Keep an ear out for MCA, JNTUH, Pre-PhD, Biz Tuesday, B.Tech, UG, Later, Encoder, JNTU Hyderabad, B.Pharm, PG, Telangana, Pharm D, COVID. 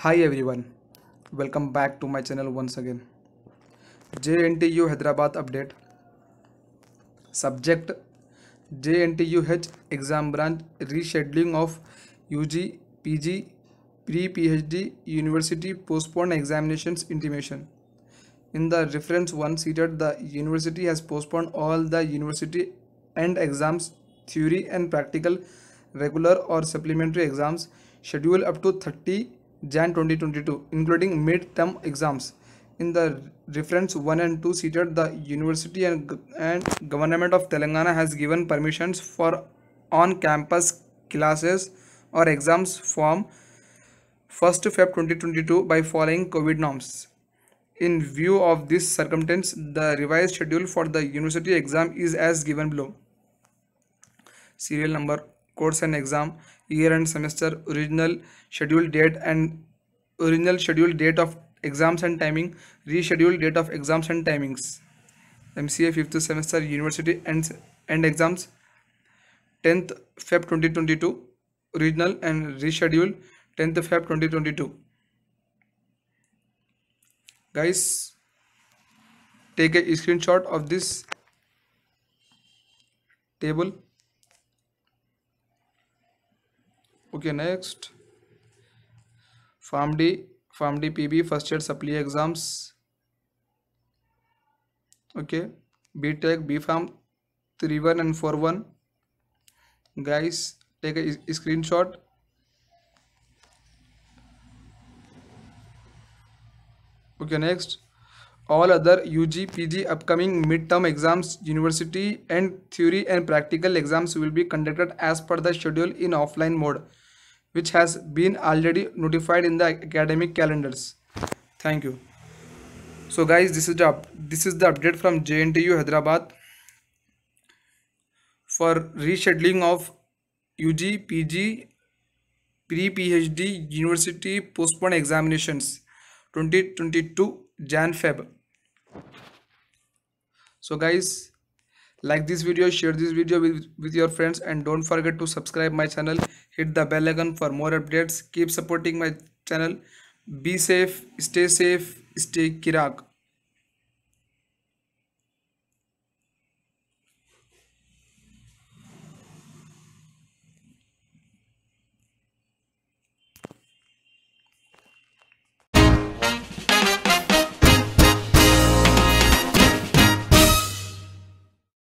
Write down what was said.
Hi everyone, welcome back to my channel once again. JNTU Hyderabad update. Subject: JNTUH exam branch rescheduling of UG, PG, Pre-PhD university postponed examinations intimation. In the reference one-seater, the university has postponed all the university end exams, theory and practical, regular or supplementary exams scheduled up to 30 Jan 2022, including mid-term exams. In the reference 1 and 2 seated, the University and Government of Telangana has given permissions for on-campus classes or exams from 1st Feb 2022 by following COVID norms. In view of this circumstance, the revised schedule for the university exam is as given below. Serial number, course and exam, year and semester, original scheduled date of exams and timing, rescheduled date of exams and timings. MCA 5th semester university and exams, 10th Feb 2022, original and rescheduled 10th Feb 2022. Guys, take a screenshot of this table. Okay, next. Pharm D PB first year supply exams. Okay, B.Tech, B.Pharm 3-1 and 4-1. Guys, take a screenshot. Okay, next. All other UG, PG upcoming midterm exams, university and theory and practical exams will be conducted as per the schedule in offline mode, which has been already notified in the academic calendars. Thank you. So guys, this is the update from JNTU Hyderabad for rescheduling of UG, PG, Pre-PhD university postponed examinations 2022 Jan-Feb. So guys, like this video, share this video with your friends, and don't forget to subscribe my channel. Hit the bell icon for more updates. Keep supporting my channel. Be safe, stay Kirak.